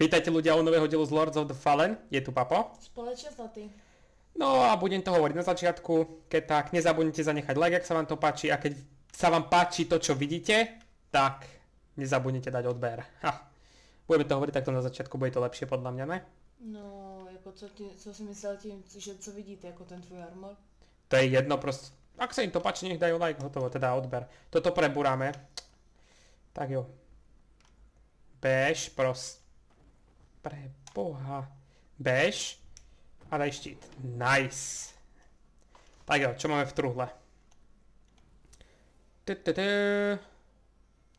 Pýtajte ľudia o nového dielu z Lords of the Fallen. Je tu Papo. Společne zlatý. No a budem to hovoriť na začiatku. Keď tak, nezabudnite zanechať like, ak sa vám to páči. A keď sa vám páči to, čo vidíte, tak nezabudnite dať odber. Ha. Budeme to hovoriť takto na začiatku, bude to lepšie podľa mňa, ne? No, jako co si myslel tím, že co vidíte, jako ten tvůj armor? To je jedno, prostě. Ak se jim to páči, nech dají like, hotovo, teda odber. Toto preburáme. Tak jo. Bež, pros. Preboha. Bež. A daj štít. Nice. Tak jo, čo máme v truhle?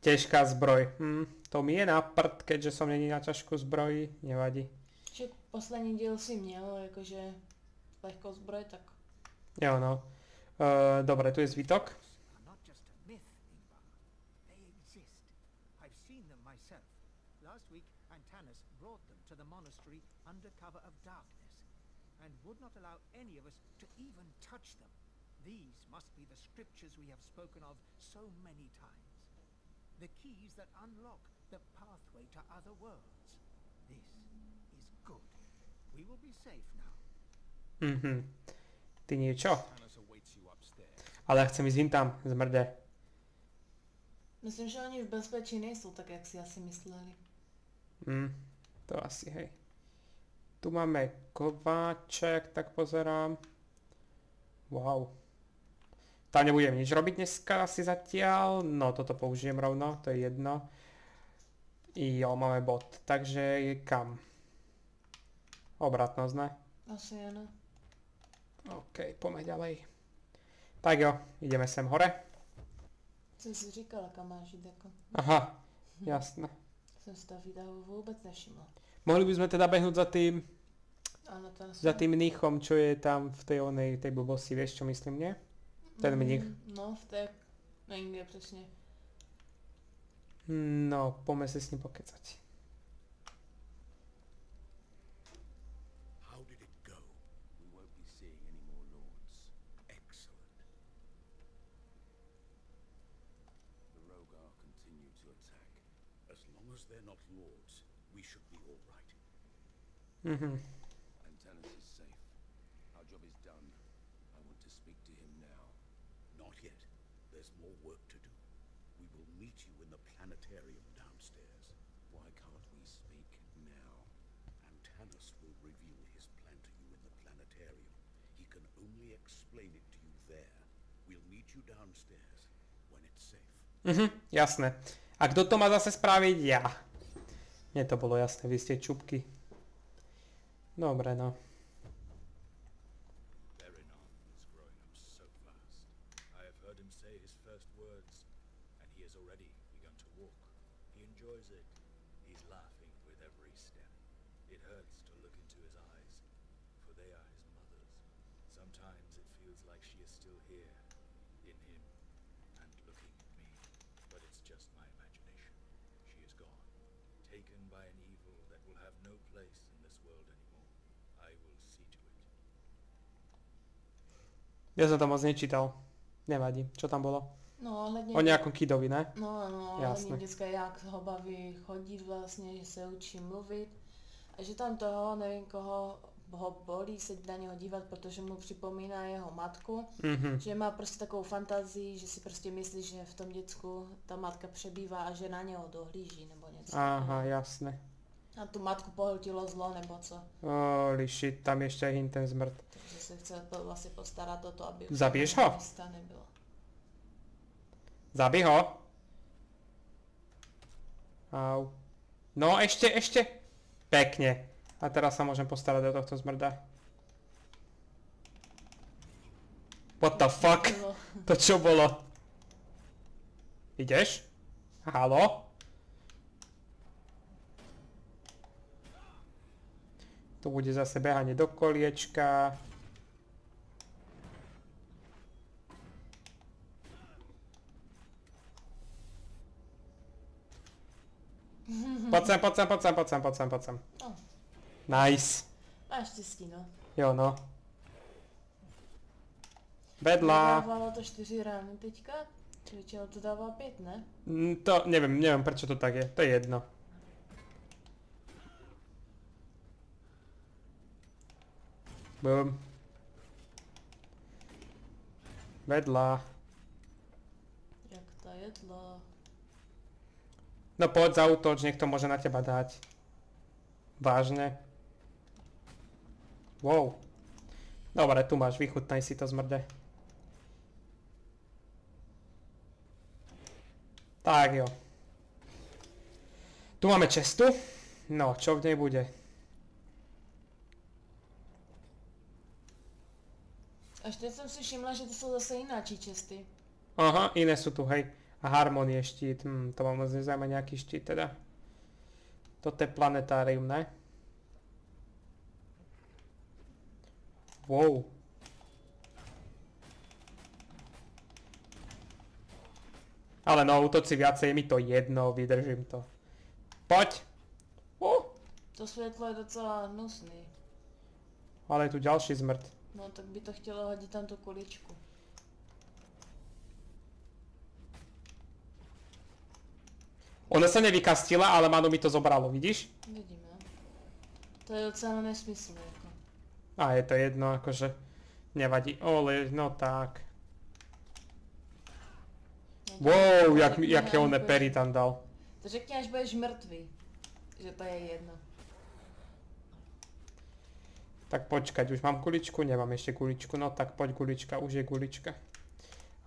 Těžká zbroj. To mi je na prd, keďže som není na ťažkú zbroji. Nevadí. Že poslední díl si měl, jakože lehkou zbroj, tak... Jo, no. Dobre, tu je zvitok. Last week Antanas brought them to the monastery under cover of darkness and would not allow any of us to even touch them. These must be the scriptures we have spoken of so many times. The keys that unlock the pathway to other worlds. This is good. We will be safe now. Ty niečo. Ale chcem ísť im tam, zmrde. Myslím, že oni v bezpečí nejsou, tak jak si asi mysleli. To asi, hej. Tu máme kováček, tak pozerám. Wow. Tam nebudem nič robiť dneska asi zatiaľ. No, toto použijem rovno, to je jedno. Jo, máme bod, takže je kam? Obratnosť, ne? Asi je, ne. OK, poďme ďalej. Tak jo, ideme sem hore. Co jsi říkala, kam máš jít jako? Aha, jasné. Jsem si to výdahu vůbec nevšimla. Mohli bychom teda běhnout za tým... Ano, tam za tým mnichom, čo je tam v té onej, tej blbosti, vieš čo myslím, ne? Ten mnich. No, v té... No, nikde přesně. No, pojďme se s ním pokecať. They're not lords. We should be all right. Antanas is safe. Our job is done. I want to speak to him now. Not yet. There's more work to do. We will meet you in the planetarium downstairs. Why can't we speak now? Antanas will reveal his plan to you in the planetarium. He can only explain it to you there. We'll meet you downstairs when it's safe. Jasné. A kdo to má zase spraviť? Ja. Mne to bolo jasné, vy ste čupky. Dobre, no. Ja som to moc nečítal. Nevadí. Čo tam bolo? No, hledně... O nejakom kidovi, ne? No, no, hledně dneska jak ho baví chodit vlastně, že se učí mluvit. A že tam toho, nevím koho, ho bolí se na něho dívat, protože mu připomíná jeho matku. Že má prostě takovou fantazii, že si prostě myslí, že v tom děcku ta matka přebývá a že na něho dohlíží nebo něco. Aha, jasné. A tu matku pohltilo zlo, nebo co? Holy shit, tam ještě je ten zmrt. Takže se chce vlastně postarat o to, aby... Zabiješ ho? Nebylo. Zabij ho! Au. No, ještě! Pekně. A teraz sa môžem postarat o tohto zmrda. What the fuck? To čo bolo? Ideš? Haló? Tu bude zase behanie do koliečka. Poď sem. Nice. Máš štěstí, no. Jo, no. Vedla. Dávalo to 4 rány teďka? Většinou to dává 5, ne? To neviem, prečo to tak je. To je jedno. Boom. Vedla. Jak ta jedla? No poď, zaútoč, niekto môže na teba dať. Vážne. Wow. Dobre, tu máš, vychutnaj si to zmrde. Tak jo. Tu máme čestu. No, čo v nej bude? Až teď som si všimla, že to sú zase ináčí česty. Aha, iné sú tu, hej. A Harmonie štít. To mám moc nezajímá nejaký štít teda. Toto je planetárium, ne? Wow. Ale no, útoci viacej, mi to jedno, vydržím to. Poď! To svetlo je docela hnusný. Ale je tu ďalší zmrt. No tak by to chtelo hodit tam tu kuličku. Ona sa nevykastila, ale Manu mi to zobralo, vidíš? Vidíme. To je docela nesmysl. A je to jedno, akože nevadí. Ole, no tak. Wow, jaké one pery tam dal. To řekni, až budeš mrtvý. Že to je jedno. Tak počkať, už mám kuličku? Nemám ešte kuličku. No tak poď kulička, už je kulička.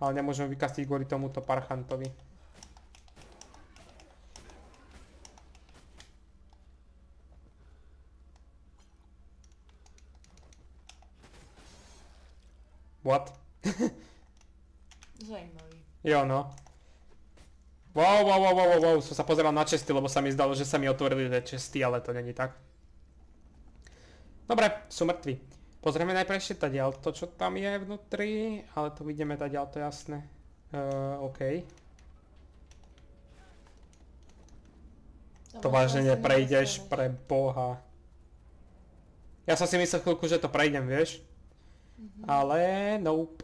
Ale nemôžem vykastiť kvôli tomuto parchantovi. What? Zajímavý. Jo no. Wow, wow, wow, wow, wow, som sa pozeral na česty, lebo sa mi zdalo, že sa mi otvorili tie česty, ale to není tak. Dobre, sú mŕtvi. Pozrieme najprv ešte tadiaľ to, čo tam je vnútri, ale to vidíme tadiaľ, to je jasné. OK. To vážne neprejdeš, pre boha. Ja som si myslel chvíľku, že to prejdem, vieš? Ale nope.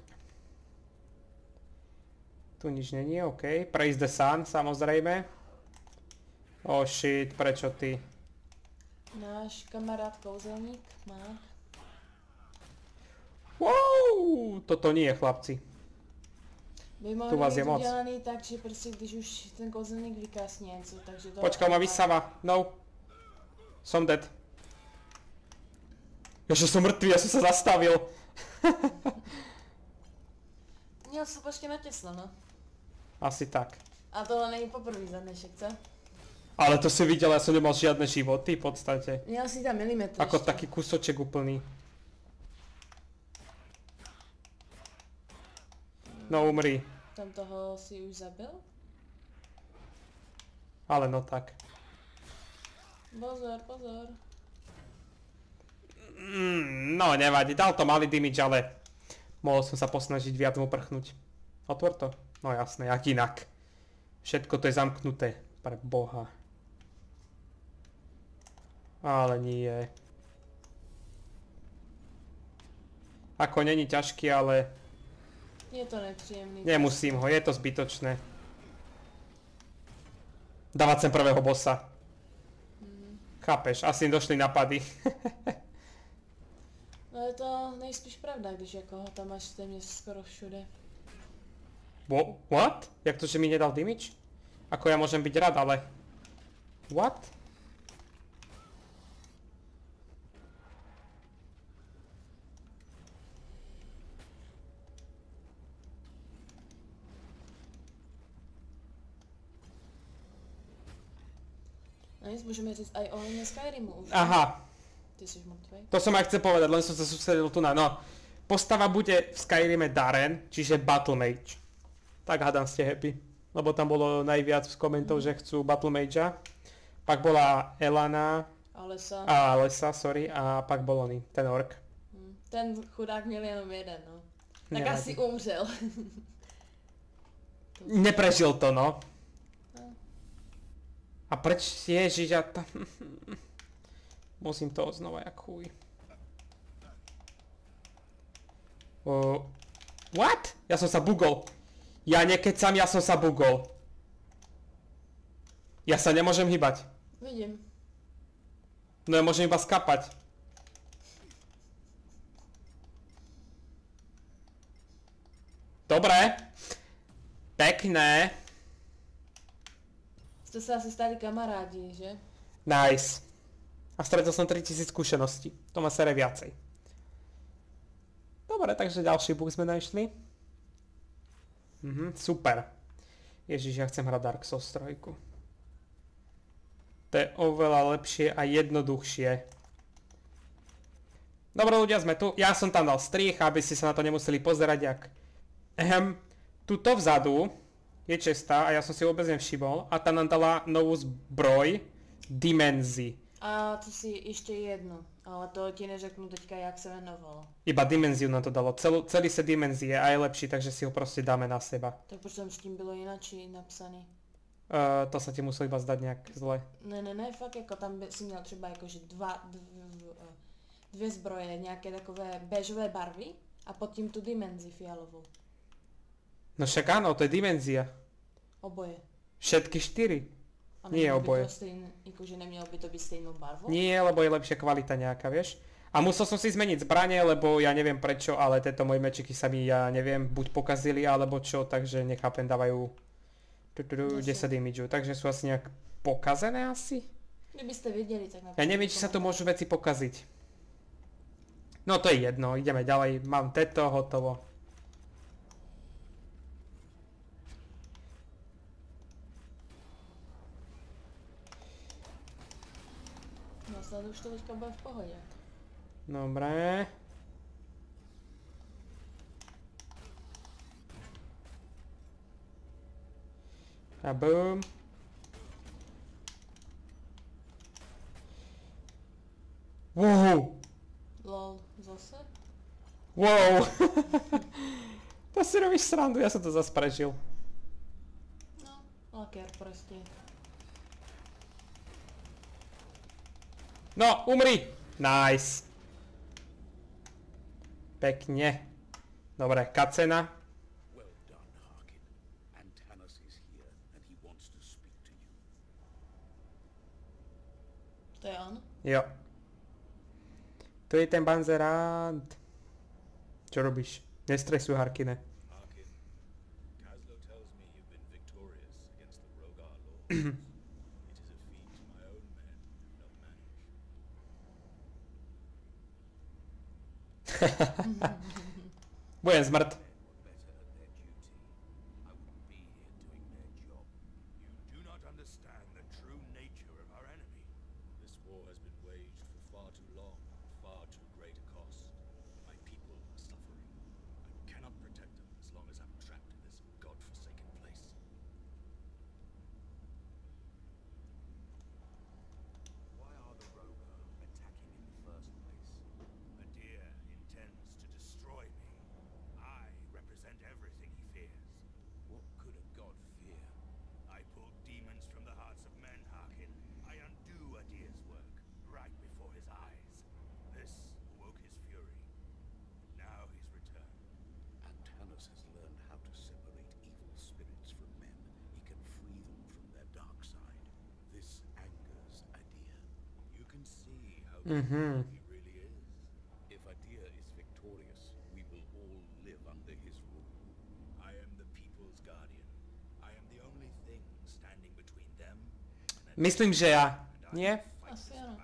Tu nič není, OK. Praise the sun, samozrejme. Oh shit, prečo ty? Náš kamarád kouzelník má. Wow, toto nie je, chlapci. By mohli byť udělaný tak, že prostě když už ten kouzelník vykásní něco, takže to... Počkal ma vysava, no. Som dead. Ježe som mrtvý, ja som sa zastavil. Měl jsem prostě natěsno, no. Asi tak. A tohle není poprvé za dnešek, co? Ale to si viděl, já jsem nemal žádné životy v podstatě. Měl si tam milimetr. Ako taký kusoček úplný. No umri. Tam toho si už zabil? Ale no tak. Pozor, pozor. No nevadí, dal to malý damage, ale mohol som sa posnažiť viac mu prchnúť. Otvor to? No jasné, jak inak. Všetko to je zamknuté, pre boha. Ale nie. Ako není ťažký, ale... Je to nepříjemný. Nemusím ho, je to zbytočné. Dávať sem prvého bossa. Chápeš, asi im došli napady. No je to nejspíš pravda, když jako ho tam máš téměř skoro všude. What? Jak to, že mi nedal damage? Ako ja môžem byť rád, ale... What? No nic, môžeme říct aj ohledně Skyrimu už. Aha. To som aj chcel povedať, len som sa sústredil tu na... No, postava bude v Skyrime Darren, čiže Battle Mage. Tak hádam ste happy, lebo tam bolo najviac z komentov, že chcú Battle Magea. Pak bola Elana... Alessa. A Alessa, sorry, a pak bol oný, ten ork. Ten chudák měl jenom jeden, no. Tak nevadí. Asi umřel. Neprežil to, no. A preč ježiš, ja tam... Musím toho znova jak chuj. What? Ja som sa bugol. Ja nekecam, ja som sa bugol. Ja sa nemôžem hýbať. Vidím. No ja môžem iba skapať. Dobre. Pekné. Ste sa asi stali kamarádi, že? Nice. A stretol som 3000 skúseností. To má sere viacej. Dobre, takže ďalší bug sme našli. Super. Ježiš, ja chcem hrať Dark Souls 3. To je oveľa lepšie a jednoduchšie. Dobre ľudia, sme tu. Ja som tam dal strich, aby ste sa na to nemuseli pozerať, jak... Tuto vzadu je česta a ja som si vôbec nevšimol. A tá nám dala novú zbroj. Dimenzi. A to si ešte jednu. Ale to ti neřeknu teďka, jak sa venovalo. Iba dimenziu nám to dalo. Celý set dimenzie a je lepší, takže si ho proste dáme na seba. Tak proč tam s tým bylo inačí napsaný? To sa ti muselo iba zdať nejak zle. Ne, fakt jako tam si měl třeba jakože dvě zbroje, nějaké takové béžové barvy a pod tím tu dimenzi fialovou. No však áno, to je dimenzia. Oboje. Všetky 4. A nie oboje. Akože nemielo by to byť stejnou barvou? Nie, lebo je lepšia kvalita nejaká, vieš. A musel som si zmeniť zbranie, lebo ja neviem prečo, ale tieto moje mečiky sa mi, ja neviem, buď pokazili alebo čo, takže nechápem, dávajú 10 imidžu, takže sú asi nejak pokazené asi? Kdyby ste videli, tak napríklad... Ja neviem, či sa tu môžu veci pokaziť. No to je jedno, ideme ďalej, mám teto, hotovo. No snad už to teďka bude v pohode. Dobre. A boom. Wow. Lol, zase? Wow. To si robíš srandu, ja som to zase prežil. No, laker proste. No, umri! Nice. Pekne. Dobre, kacena. Well done, Harkyn. Antanas is here and he wants to speak to you. To je on? Jo. To je ten Banzerand. Čo robíš? Nestresuj, Harkyne. Harkyn, Kazlo tells me you've been victorious against the Rhogar Lords. It is a feat my own men have not managed. Budem zmrt. He really is. If Adir is victorious, we will all live under his rule. I am the people's guardian. I am the only thing standing between them. Myslím, že ja. Nie? Asi áno.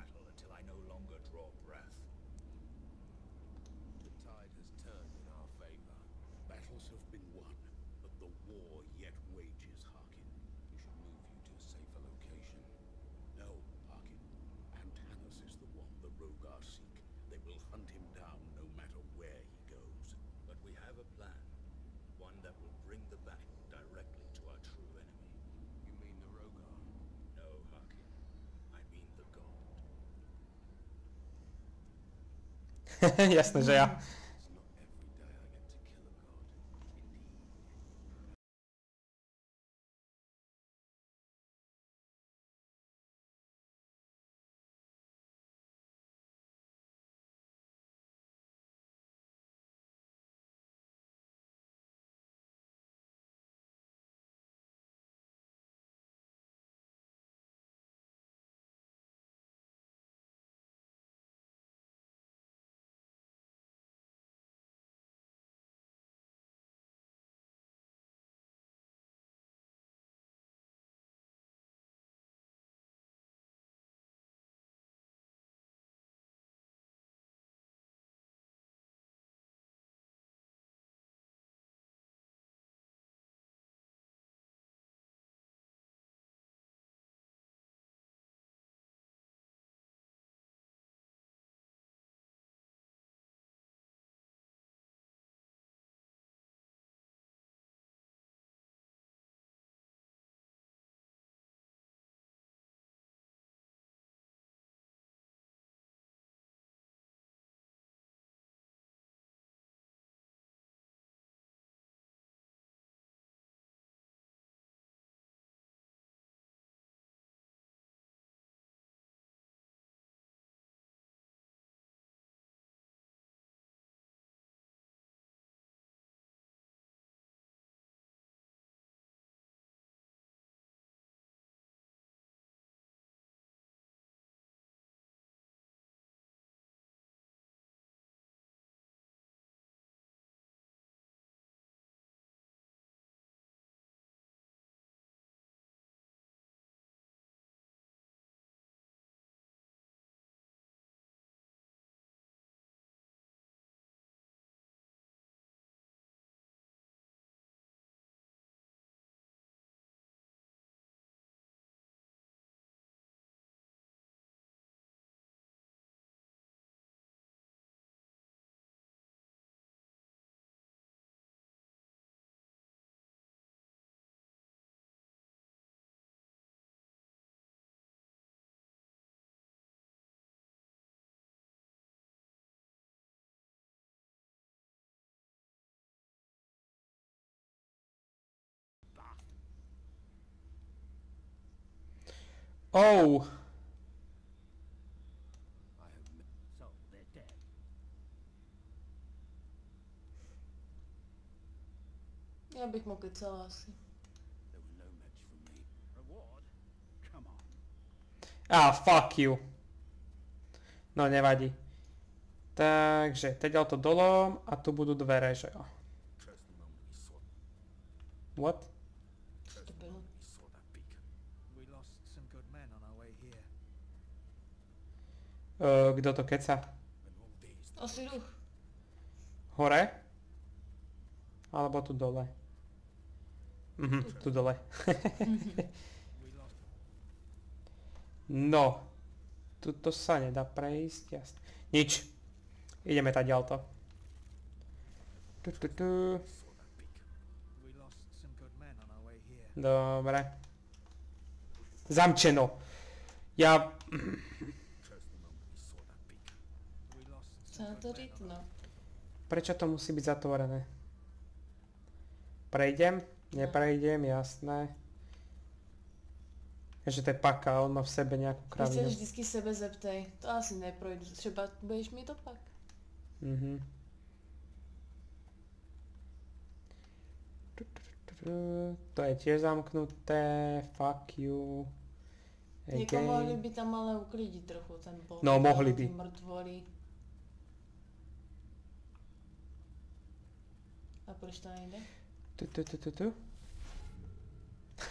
Jasné, že ja. Oh! So they're dead. Ja bych mohl docela asi. Ah, fuck you. No, nevadí. Takže, teď dal to dolom a tu budú dvere, že jo. What? Kdo to keca? Asi duch. Hore? Alebo tu dole? Mhm, tu dole. No. Tuto sa nedá prejsť, jasne. Nič. Ideme tadiaľto. Dobre. Zamčeno. Ja... Prečo to musí byť zatvorené? Prejdem? Neprejdem, jasné. Že to je paka, on má v sebe nějakou kravinu. Víte, vždycky sebe zeptej, to asi neprojdu, třeba budeš mít opak. Mhm. To je tiež zamknuté, fuck you. Někoho mohli by tam ale uklidit trochu ten bol. No, mohli by. Mrtvoly. A proč to nejde?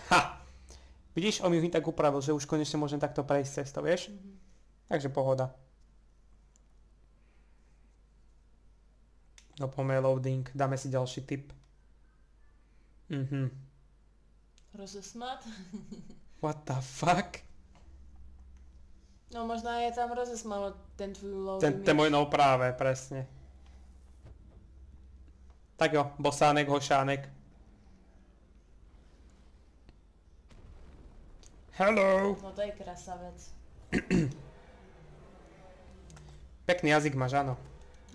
Ha! Vidíš, on ju hneď tak upravil, že už konečne môžem takto prejsť cestou, vieš? Takže pohoda. No poďme loading, dáme si ďalší tip. Rozesmát? What the fuck? No možná je tam rozesmálo ten tvoj loading. Ten môj no práve, presne. Tak jo, bosánek, hošánek. Hello! No to je krasavec. Pekný jazyk máš, áno.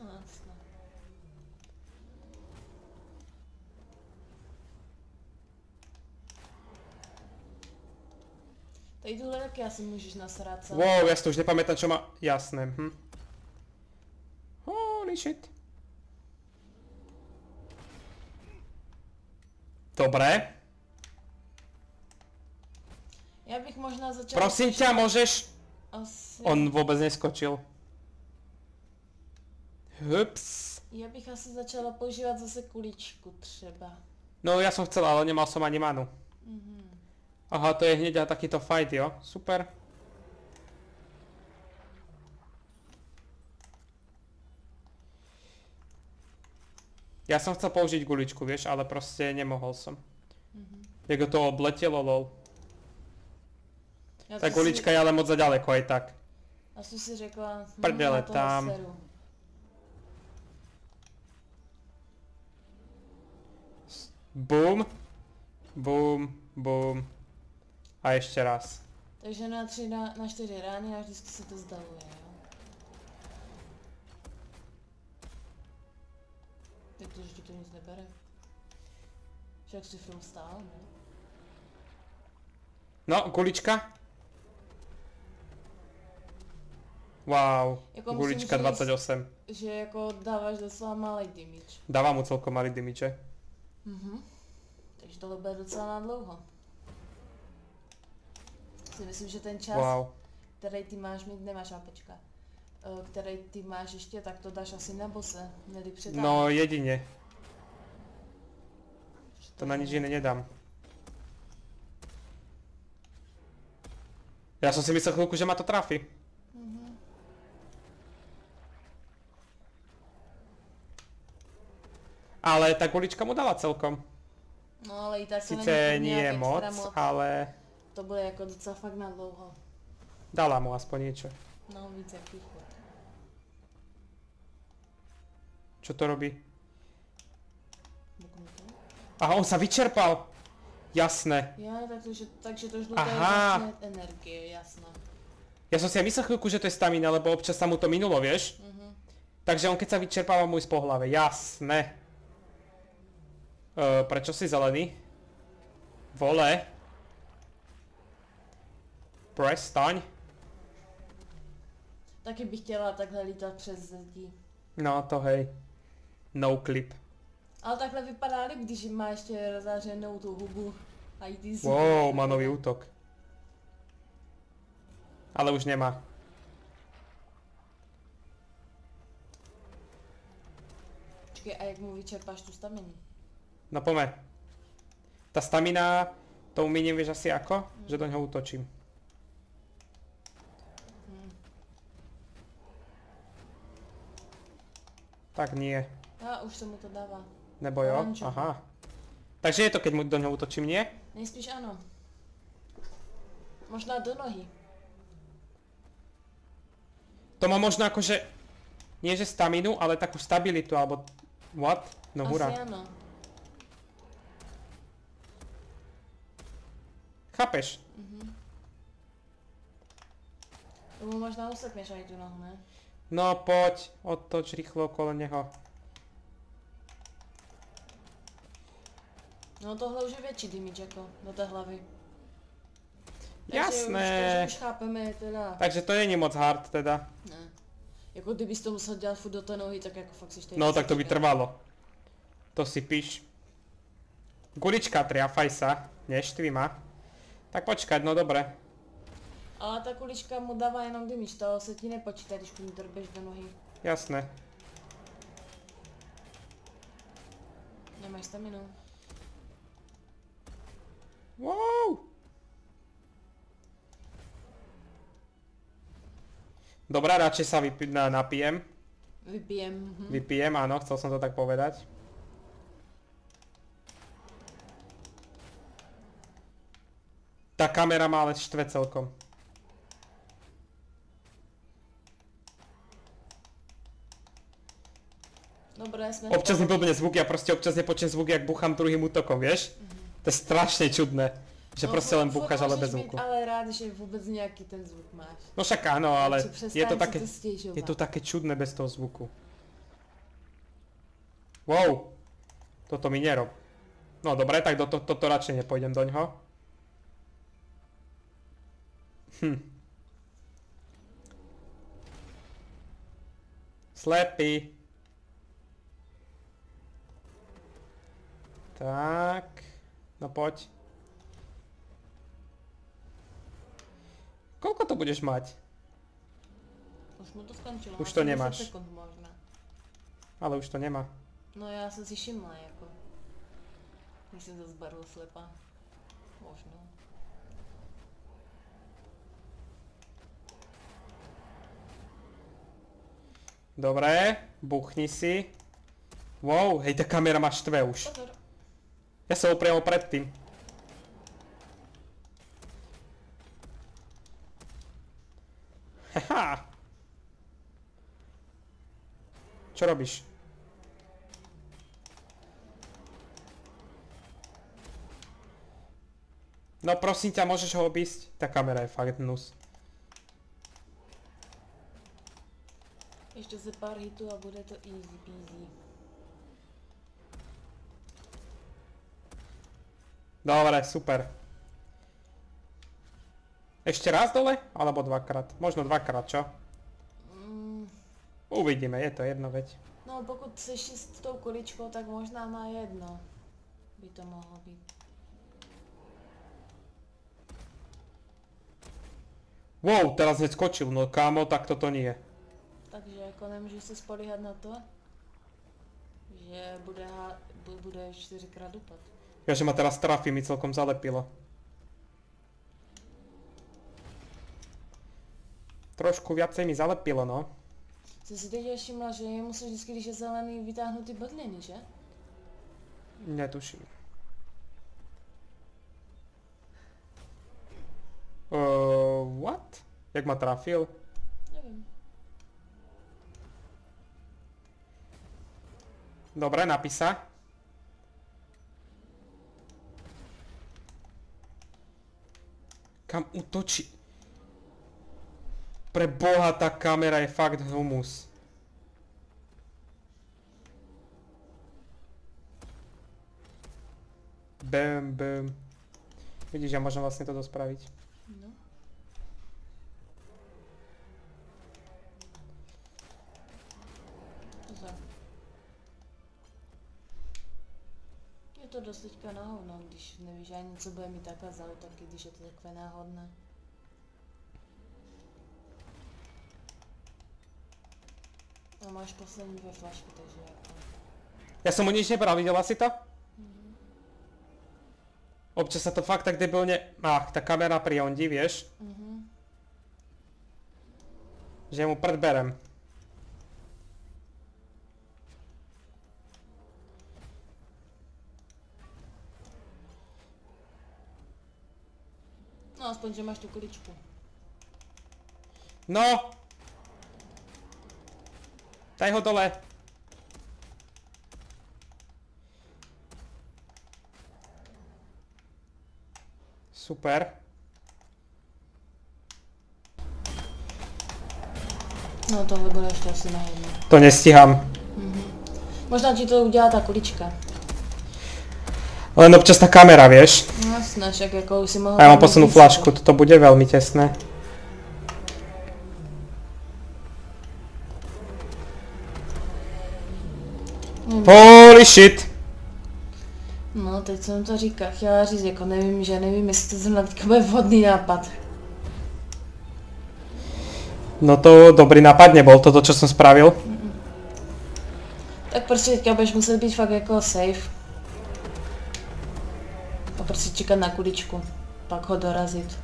No, jasno. Tady tuhle taky asi můžeš nasrát celé. Wow, já si to už nepamětám, čo má... Jasné, Holy shit. Dobré. Ja bych možná začal... Prosím ťa, môžeš? Asi... On vôbec neskočil. Hups. Ja bych asi začala používať zase kuličku třeba. No ja som chcel, ale nemal som ani manu. Aha, to je hneď takýto fight, jo? Super. Ja som chcel použiť kuličku, vieš, ale proste nemohol som. Jako to obletelo, lol. Ta kulička je ale moc zaďaleko, aj tak. A co si řekla? Prdele, tam. Boom. Boom. Boom. A ještě raz. Takže na 4 rány a vždycky se to zdaluje, jo? Tak to, že ti to nic nebere. Však si v tom stál, ne? No, kulička. Wow, gulička 28. Že jako dáváš docela malý damage. Dávám mu celkom malý damage. Takže tohle bude docela nadlouho. Si myslím, že ten čas, který ty máš mít, nemáš apečka. Který ty máš ještě, tak to dáš asi na bose. No jedině. To na nič jiné nedám. Já jsem si myslel chvilku, že má to trafí. Ale ta kulička mu dala celkom. No ale i tak to není moc, ale... To bude jako docela fakt na dlouho. Dala mu aspoň něco. No víc jak východ. Čo to robí? Aha, on se vyčerpal. Jasné. Takže to žluté je vlastně energie, jasné. Já jsem si aj myslel chvilku, že to je stamina, lebo občas sa mu to minulo, vieš? Takže on keď sa vyčerpáva, mu ísť po hlave, jasné. Prečo si zelený? Vole. Price, stań. Taky bych chtěla takhle lítat přes zdi. No to hej. No clip. Ale takhle vypadá líp, když má ještě rozářenou tu hubu. A jdi z... Wow, má nový útok. Ale už nemá. Počkej, a jak mu vyčerpáš tu staminu? No pome. Ta stamina, to umím, vieš asi ako? Že do ňoho útočím. Tak nie. A už se mu to dává. Nebo jo? Orančo. Aha. Takže je to, keď mu do něho útočím, nie? Nejspíš ano. Možná do nohy. To má možná akože... Nie že staminu, ale takú stabilitu, alebo... What? No hurá. Asi ano. Chápeš? Mhm. To mu možná usekneš aj tu nohu, ne? No poď, odtoč rýchlo okolo neho. No tohle už je větší damage jako do té hlavy. Jasné. Takže už chápeme teda. Takže to není moc hard teda. Ne. Jako kdybys to musel dělat furt do té nohy, tak jako fakt si ještě... No tak to by trvalo. To si píš. Gulička triafaj sa, neštvima. Tak počkať, no dobré. Ale ta kulička mu dává jenom damage, to se ti nepočítá, když mu to rbeš do nohy. Jasné. Nemáš staminu. Wow! Dobrá, radšej sa napijem. Vypijem. Mhm. Vypijem, áno, chcel som to tak povedať. Tá kamera má ale štve celkom. Dobré, jsme... Občas mi blbne zvuky, já prostě občas nepočím zvuky, jak buchám druhým útokom, víš? To je strašně čudné, že no, prostě len bucháš, ale bez zvuku. Ale rád, že vůbec nějaký ten zvuk máš. No však ano, ale je to také čudné bez toho zvuku. Wow, toto mi nerob. No dobré, tak toto radšej nepojdem do něho. Hm. Slepý. Tak, no poď. Koľko to budeš mať? Už mu to skončilo. Už to nemáš. 10 sekund možná. Ale už to nemá. No já jsem si všimla jako. Když jsem zase barvu slepa. Možná. Dobré, buchni si. Wow, hej, ta kamera má štve už. Pozor. Ja som ho priamo predtým. Haha. Čo robíš? No prosím ťa, môžeš ho obísť? Tá kamera je fakt hnus. Ešte za pár hitů a bude to easy peasy. Dobre, super. Ešte raz dole? Alebo dvakrát? Možno dvakrát, čo? Uvidíme, je to jedno, veď. No, pokud seš s tou kuličkou, tak možná na jedno by to mohlo byť. Wow, teraz neskočil, no kámo, tak toto nie. Takže ako nemôžeš sa spoliehať na to, že bude 4-krát upad. Ja, že ma teraz trafí, mi celkom zalepilo. Trošku viacej mi zalepilo, no. Jsem si teď všimla, že jemu se vždycky, když je zelený, vytáhnu ty bydliny, že? Netuším. What? Jak ma trafil? Nevím. Dobre, napísa. Kam útočí? Pre boha, tá kamera je fakt humus. Bam, bam. Vidíš, ja môžem vlastne toto spraviť. No. to dosyć kanału, no když nevyžádný, co bude mít takhle zále, taky když je to takové náhodné. No máš poslední dvě flašky, takže jako... Já jsem o nič nebral, viděla jsi to? Mm-hmm. Občas se to fakt tak debilně... Ach, ta kamera priondí, víš? Mm-hmm. Že mu prd berem. No, aspoň, že máš tu kuličku. No! Daj ho dole! Super. No tohle bude ještě asi na hodně. To nestíhám. Mhm. Možná ti to udělá ta kulička. Len občas tá kamera, vieš? No jasné, však jako už si mohla... A ja mám posunú flašku, toto bude veľmi tesné. Holy shit! No, teď jsem to říkal, chtěla říct, jako nevím, že nevím, jestli to zrovna teďka bude vhodný nápad. No to dobrý nápad nebol, toto, čo som spravil. Tak prostě teďka budeš muset být fakt jako safe. A prostě čekat na kuličku, pak ho dorazit.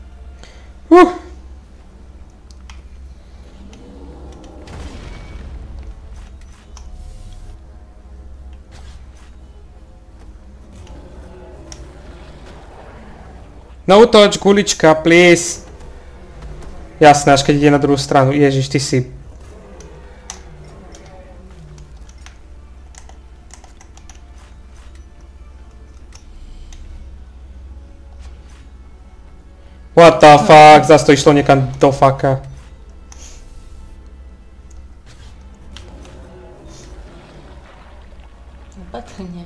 No touch, kulička, please. Jasné, až keď ide na druhú stranu. Ježiš, ty si... What the fuck, zase to išlo niekam do fucka. Opatrne.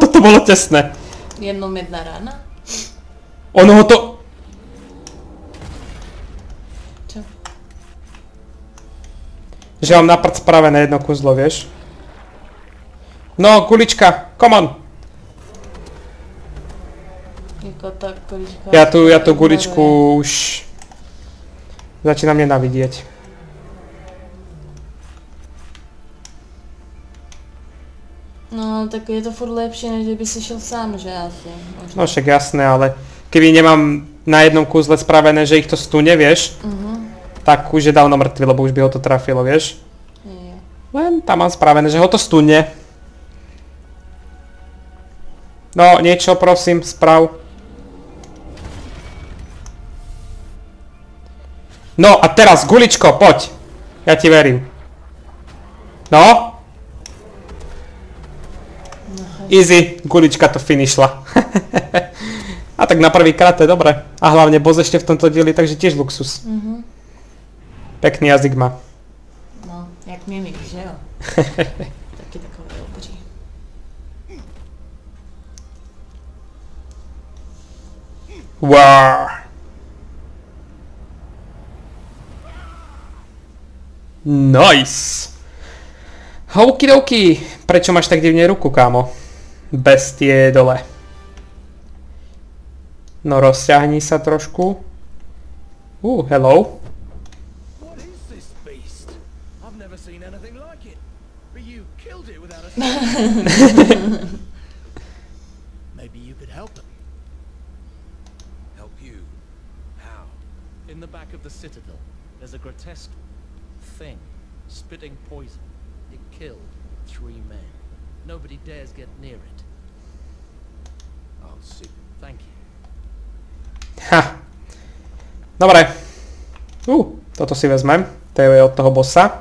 Toto bolo tesné. Jednou jedna rána? Ono ho to... Čo? Že mám na prd spravené jedno kúzlo, vieš? No, kulička, come on! Jako ta kulička... Já tu kuličku už... Začínám nenávidět. No, tak je to furt lepší, než kdyby si šel sám, že asi. No však jasné, ale... Kdyby nemám na jednom kúzle spravené, že ich to stune, vieš? Tak už je dávno mrtvý, lebo už by ho to trafilo, vieš? Len tam mám spravené, že ho to stune. No, niečo prosím, sprav. No a teraz, guličko, poď. Ja ti verím. No. Easy, gulička to finišla. A tak na prvýkrát to je dobré. A hlavne boss ešte v tomto dieli, takže tiež luxus. Pekný jazyk má. No, jak mimik, že jo? Taký takový obří. Wow. Nice. Okidoki. Prečo máš tak divne ruku, kámo? Bestie dole. No rozťahni sa trošku. Hello. In the back of the citadel, there's a grotesque thing spitting poison. It killed 3 men. Nobody dares get near it. I'll see. Thank you. Ha. Dobre. Toto si vezmem. To je od toho bossa.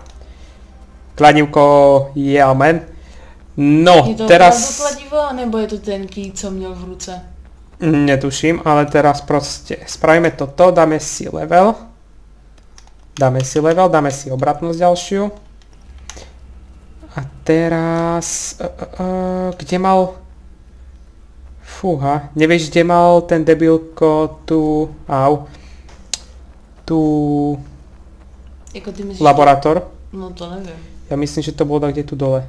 Kladivko je amen. No, teraz... Je to opravdu kladivo, nebo je to ten ký, co měl v ruce? Netuším, ale teraz proste spravíme toto, dáme si level, dáme si obratnosť ďalšiu a teraz kde mal fúha, nevieš kde mal ten debilko tu laborator? No to neviem. Ja myslím, že to bolo tak, kde tu dole.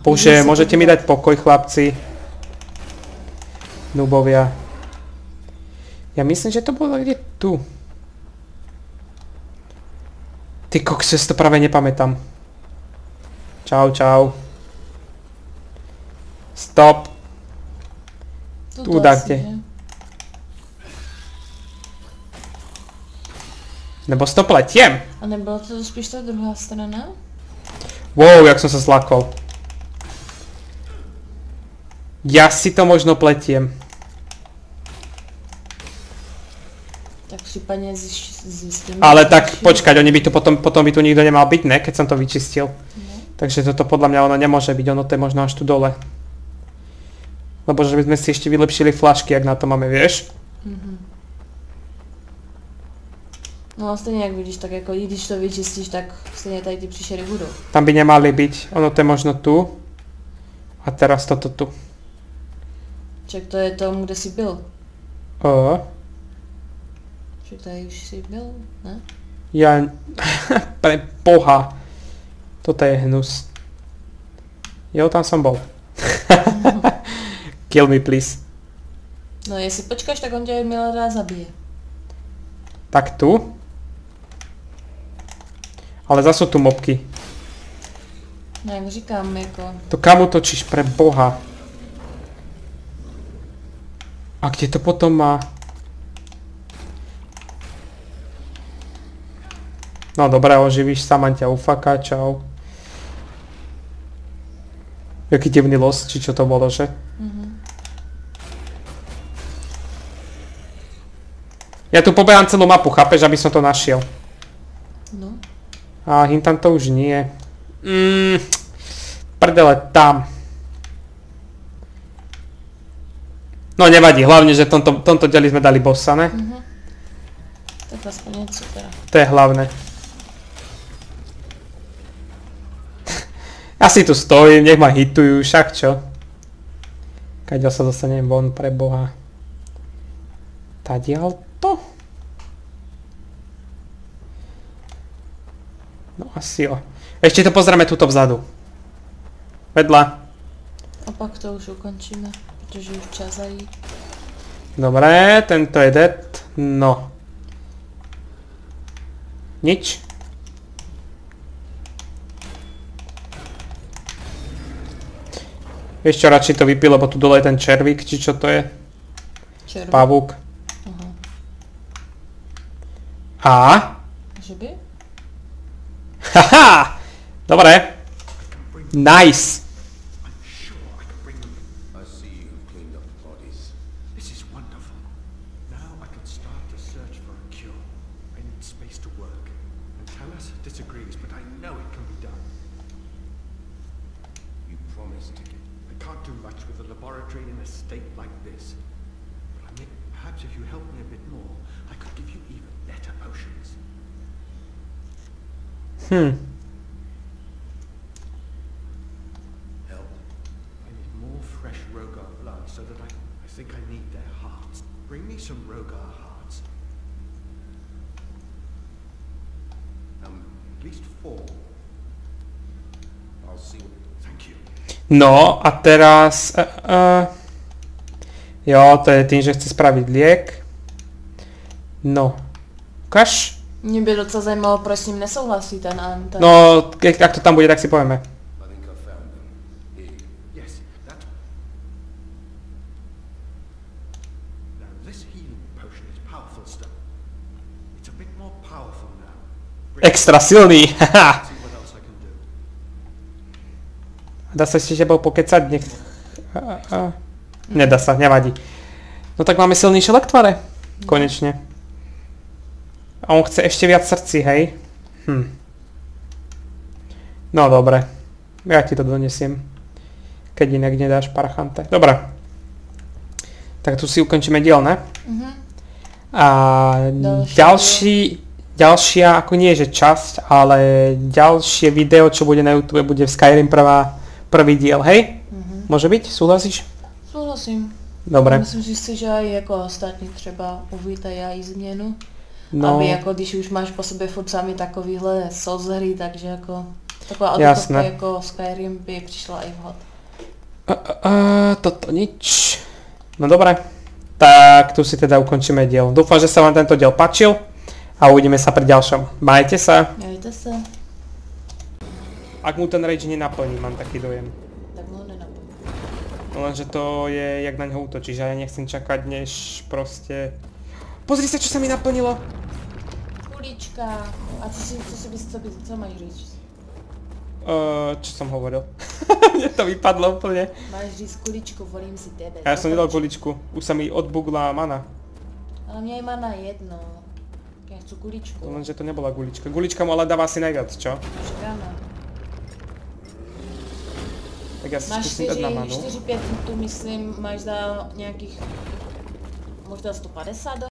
Bože, môžete mi dať pokoj, chlapci. Nubovia. Ja myslím, že to bolo tak, kde tu. Ty kokso, si to práve nepamätám. Čau, čau. Stop. Tu dáte. Nebo si to pletiem? A nebyla to spíš ta druhá strana? Wow, jak som sa zlákol. Ja si to možno pletiem. Tak případne zistím. Ale tak počkať, oni by tu potom by tu nikto nemal byť, ne? Keď som to vyčistil. Takže toto podľa mňa ono nemôže byť, ono to je možno až tu dole. Lebo že by sme si ešte vylepšili flašky, ak na to máme, vieš? No stejně jak vidíš, tak jako i když to vyčistíš, tak stejně tady ty příšery budou. Tam by nemali být, ono to je možno tu. A teraz toto tu. Ček to je tomu, kde jsi byl. O. Ček tady už jsi byl, ne? Já... pre boha. Toto je hnus. Jo, tam jsem byl. Kill me please. No jestli počkáš, tak on tě milá rád zabije. Tak tu. Ale zase tu mobky. No jak říkám, jako... To kam utočíš, pre boha. A kde to potom má? No dobré, oživíš, sama ťa ufaká, čau. Jaký divný los, či čo to bolo, že? Ja tu pobehám celú mapu, chápeš, aby som to našiel. No. A hintam to už nie. Prdele, tam. No nevadí, hlavne, že v tomto deli sme dali bossa, ne? To je aspoň niečo teda. To je hlavné. Ja si tu stojím, nech ma hitujú, však čo? Kaďal sa dostanem von, pre boha. Tadiaľ? To. No asi jo. Ešte to pozrieme tuto vzadu. Vedľa. A pak to už ukončíme, pretože už čas aj. Dobre, tento je dead. No. Nič. Vieš čo, radšej to vypí, lebo tu dole je ten červík, či čo to je? Červík. Pavúk. A? Žeby? Haha! Dobre. Nice! Help. I need more fresh Rhogar blood so that I think I need their hearts. Bring me some Rhogar hearts. At least 4. I'll see. Thank you. No, a teraz... Jo, to je tým, že chce spraviť liek. No. Ukáž? Mě by docela zajímalo, proč s ním nesouhlasí ten Antanas. No, jak to tam bude, tak si povíme. Extra silný, haha. Dá sa ešte tebou pokecať? Nedá sa, nevadí. No tak máme silný šelak tvare. Konečne. A on chce ešte viac srdci, hej? No dobre. Ja ti to donesiem. Keď inak nedáš Parchante. Dobre. Tak tu si ukončíme diel, ne? A ďalšia, ako nie že časť, ale ďalšie video, čo bude na YouTube, bude v Skyrim prvý diel, hej? Môže byť? Súhlasíš? Súhlasím. Dobre. Myslím si, že aj ako ostatní třeba uvítají aj změnu. No. Aby jako když už máš po sobě furt sami takovýhle sozhry, takže jako... Taková autokovka jako Skyrim by přišla i vhod. Toto nič. No dobré. Tak tu si teda ukončíme diel. Dúfam, že sa vám tento diel páčil a uvidíme sa pri ďalšom. Majte sa. Majte sa. Ak mu ten rage nenaplní, mám taký dojem. Tak mu ho nenaplní. Lenže to je, jak na ňo útočíš a ja nechcem čakať, než proste... Pozri sa, čo sa mi naplnilo! Kulička. A co máš říct? Čo som hovoril? Mne to vypadlo úplne. Máš říct kuličku, volím si tebe. Ja som nedal kuličku. Už sa mi odbugla mana. Ale mne je mana jedno. Ja chcú kuličku. Lenže to nebola kulička. Kulička mu ale dáva asi najviac, čo? Však áno. Tak já si zkusím dát na manu. Máš 4-5 tu myslím, máš za nějakých možná 150.